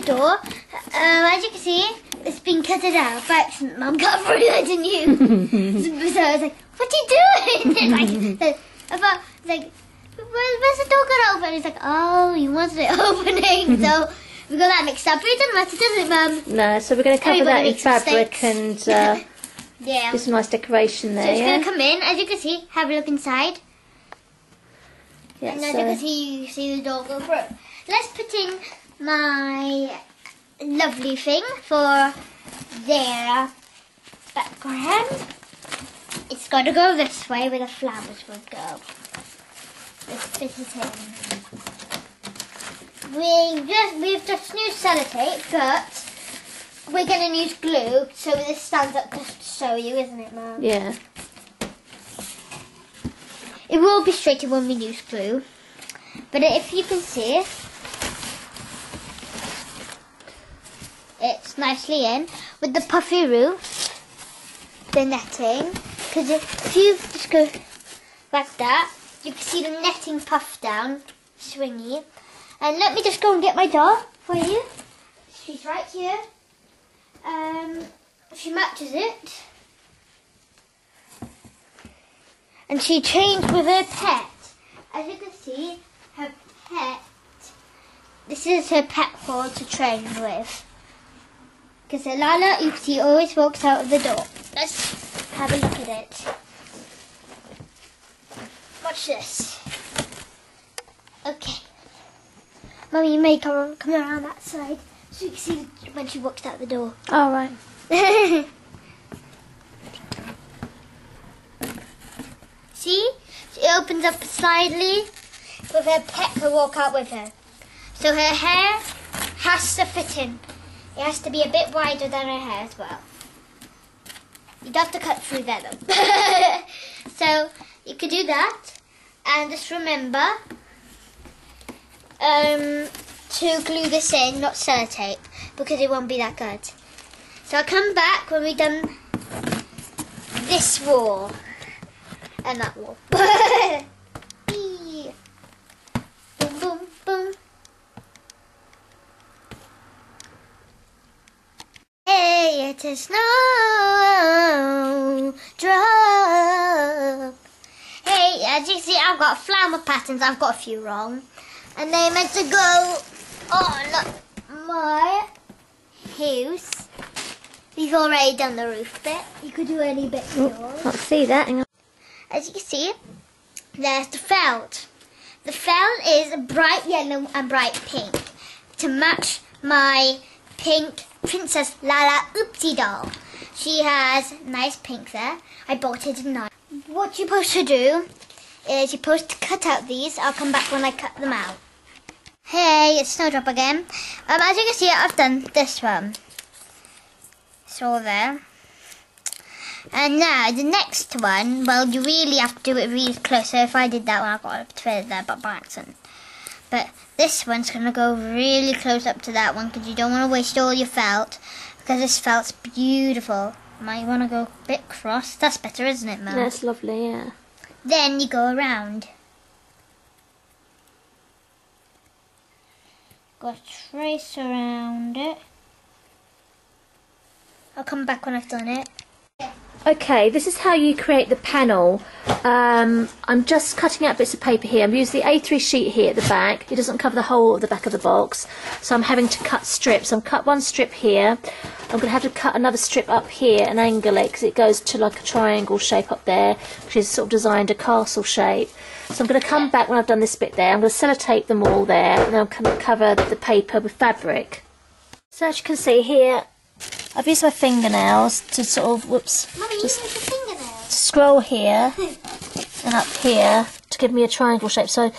the door. As you can see, it's been cutted out by accident. Mum got through it, didn't you? So I was like, what are you doing? I was like, where's the door gonna open? He's like, oh, you wanted it opening. So we got that mixed up. But it doesn't matter, does it, Mum? No, so we're going to cover that in fabric and yeah, do some nice decoration there. So it's going to come in, as you can see, have a look inside. Yeah, and as you can see, you see the door go through. Let's put in my lovely thing for their background. It's got to go this way where the flowers will go. Let's fit it in. We've just used sellotape, but we're going to use glue so this stands up just to show you, isn't it, Mum? Yeah. It will be straighter when we use glue, but if you can see, it's nicely in with the puffy roof, the netting. Because if you just go like that, you can see the netting puff down, swingy. And let me just go and get my doll for you. She's right here. She matches it. And she changed with her pet. As you can see, her pet, this is her pet hall to train with. Because the Lalaloopsy always walks out of the door. Let's have a look at it. Watch this. Okay. Mummy, you may come around that side so you can see when she walks out the door. Alright. See? She opens up slightly with her pet to walk out with her. So her hair has to fit in. It has to be a bit wider than her hair as well. You'd have to cut through there though. So you could do that, and just remember to glue this in, not sellotape, because it won't be that good. So I'll come back when we've done this wall and that wall. Boom, boom, boom. Hey, it's a snowdrop. Hey, as you see, I've got flower patterns. I've got a few wrong. And they're meant to go on my house. We've already done the roof bit. You could do any bit of yours. Can't see that. Hang on. As you can see, there's the felt. The felt is bright yellow and bright pink to match my pink Princess Lalaloopsy doll. She has nice pink there. I bought it, didn't I? What you're supposed to do is you're supposed to cut out these. I'll come back when I cut them out. Hey, it's Snowdrop again. As you can see, I've done this one. It's all there. And now the next one, well, you really have to do it really close. So if I did that one, I got a bit of there, but by accident. But this one's going to go really close up to that one because you don't want to waste all your felt, because this felt's beautiful. Might want to go a bit cross. That's better, isn't it, Mum? That's lovely, yeah. Then you go around. Got a trace around it. I'll come back when I've done it. Okay, this is how you create the panel. I'm just cutting out bits of paper here. I'm using the A3 sheet here at the back. It doesn't cover the whole of the back of the box, so I'm having to cut strips. I've cut one strip here. I'm going to have to cut another strip up here and angle it because it goes to like a triangle shape up there, which is sort of designed a castle shape. So I'm going to come back when I've done this bit there. I'm going to sellotape them all there, and I'm going to cover the paper with fabric. So as you can see here, I've used my fingernails to sort of, whoops, Mummy, just you use your fingernails. Scroll here and up here to give me a triangle shape. So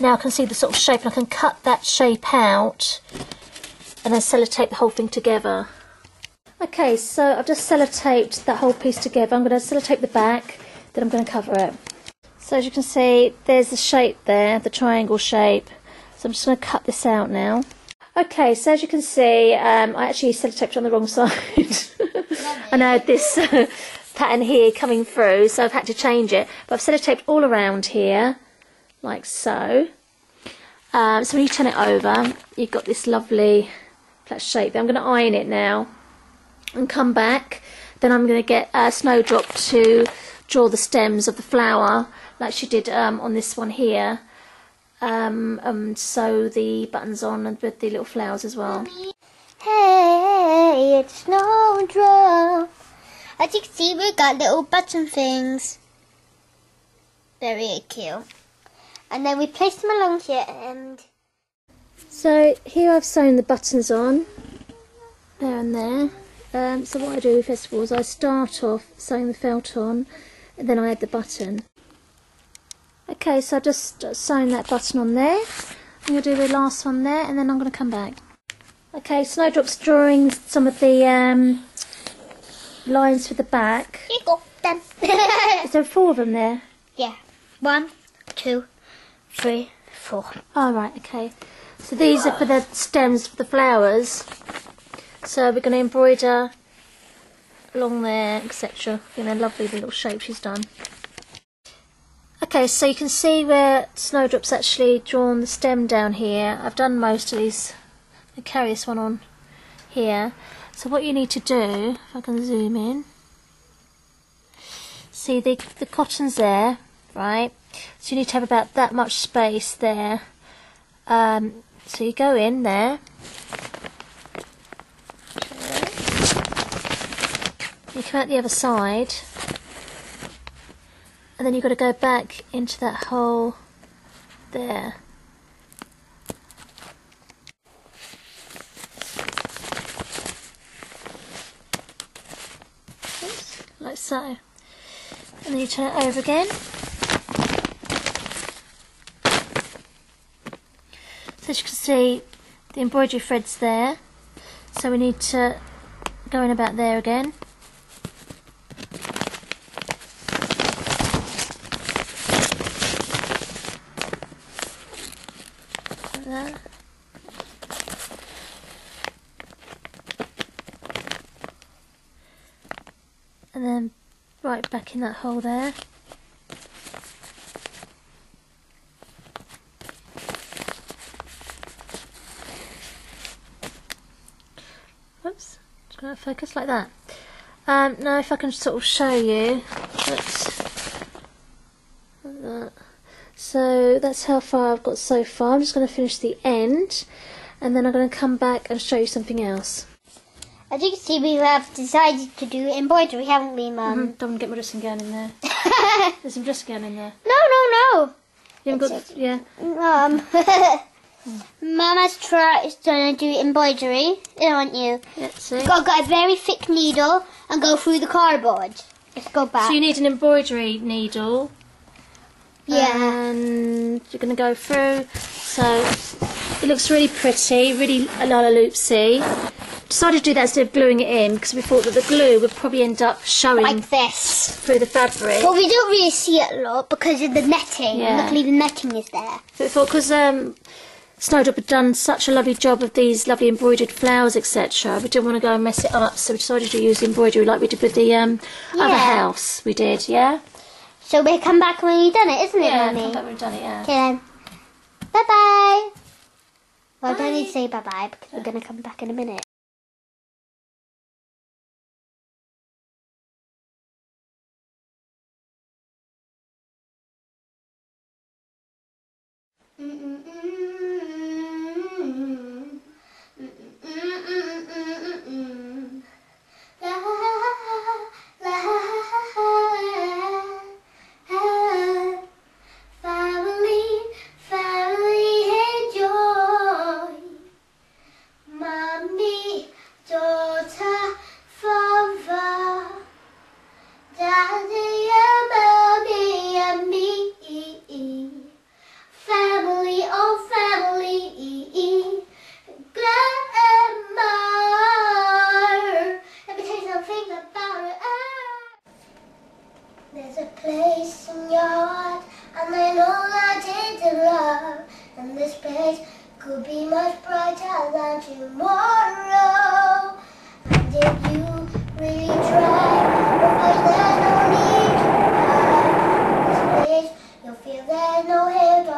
now I can see the sort of shape, and I can cut that shape out and then sellotape the whole thing together. Okay, so I've just sellotaped that whole piece together. I'm going to sellotape the back, then I'm going to cover it. So as you can see, there's the shape there, the triangle shape. So I'm just going to cut this out now. Okay, so as you can see, I actually sellotaped on the wrong side. And I had this pattern here coming through, so I've had to change it. But I've sellotaped all around here, like so. So when you turn it over, you've got this lovely that shape. I'm going to iron it now and come back. Then I'm going to get Snowdrop to draw the stems of the flower like she did on this one here, and sew the buttons on and with the little flowers as well. Hey, it's Snowdrop. As you can see, we've got little button things. Very cute. And then we place them along here, and so here I've sewn the buttons on, there and there. So what I do first of all is I start off sewing the felt on, and then I add the button. Okay, so I've just sewn that button on there. I'm going to do the last one there, and then I'm going to come back. Okay, Snowdrop's drawing some of the lines for the back. You got them. Is there 4 of them there? Yeah. 1, 2, 3, 4. All right. Okay. So these are for the stems for the flowers. So we're going to embroider along there, etc. You know, lovely little shape she's done. Okay, so you can see where Snowdrop's actually drawn the stem down here. I've done most of these. I'll carry this one on here. So what you need to do, if I can zoom in, see the cotton's there, right? So you need to have about that much space there. So you go in there. You come out the other side, and then you've got to go back into that hole there. Oops, like so. And then you turn it over again. So as you can see, the embroidery thread's there, so we need to go in about there again. Like that. And then right back in that hole there. Whoops, just going to focus like that. Now if I can sort of show you, like that. So that's how far I've got so far. I'm just going to finish the end, and then I'm going to come back and show you something else. As you can see, we have decided to do embroidery, haven't we, Mum? Mm-hmm. Don't get my dressing gown in there. There's some dressing gown in there. No. You haven't got, yeah. Mum has tried to do embroidery, haven't you? Let's see. You've got to get a very thick needle and go through the cardboard. Let's go back. So you need an embroidery needle. Yeah. And you're going to go through. So it looks really pretty, really Lalaloopsy. Decided to do that instead of gluing it in because we thought that the glue would probably end up showing like this through the fabric. Well, we don't really see it a lot because of the netting. Yeah. Luckily, the netting is there. So we thought, because Snowdrop had done such a lovely job of these lovely embroidered flowers, etc. We didn't want to go and mess it up, so we decided to use the embroidery like we did with the other house. We did, yeah. So we'll come back when you've done it, isn't it, Mummy? Yeah, come back when we've done it, yeah. Okay then. Bye-bye. Well, I don't need to say bye-bye because we're going to come back in a minute.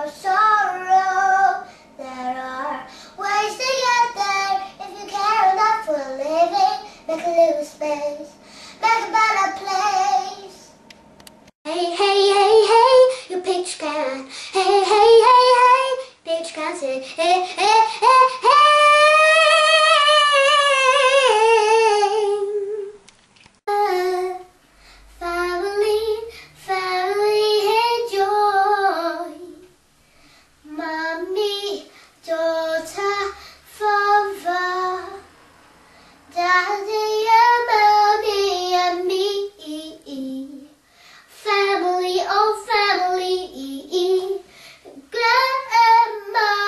Sorrow, there are ways to get there if you can. bitch can. Hey, hey, hey, hey, bitch can say, hey, hey, hey, hey. Family, family, enjoy. Mommy, daughter, father, daddy, and mommy, and me. Family, oh family, grandma.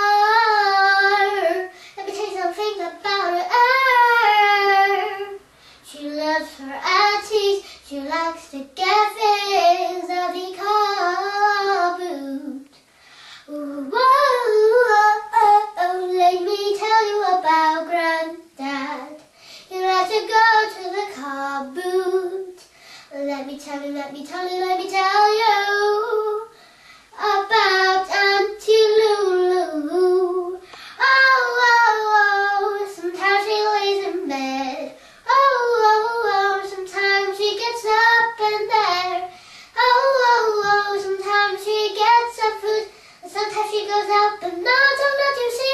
Let me tell you something about her. She loves her aunties, she likes to get things that become rude. Whoa, let me tell you about Granddad. He likes to go to the car boot. Let me tell you, let me tell you, let me tell you about Auntie Lulu. Oh, sometimes she lays in bed. Oh, sometimes she gets up in bed. Oh, sometimes she gets her food. And sometimes she goes out, but not you see.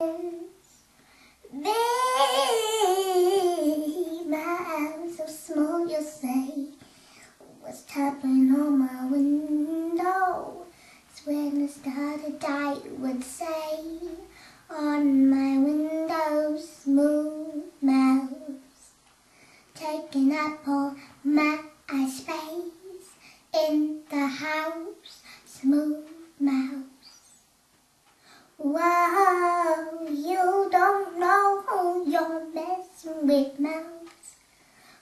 Baby, my eyes so small, you'll say, was tapping on my window. It's when I started die, it would say, on my window's smooth mouse, taking up all my space in the house, smooth mouse. Wow, you don't know who you're messing with, mouse.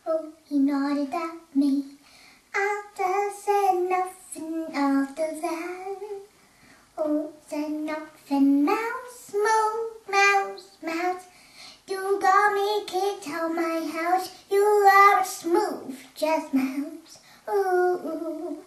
Oh, he nodded at me. Arthur said nothing after that. Oh, said nothing, mouse, smooth mouse, mouse. You got me kicked out my house. You are a smooth, just mouse. Ooh.